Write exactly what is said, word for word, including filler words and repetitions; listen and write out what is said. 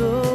the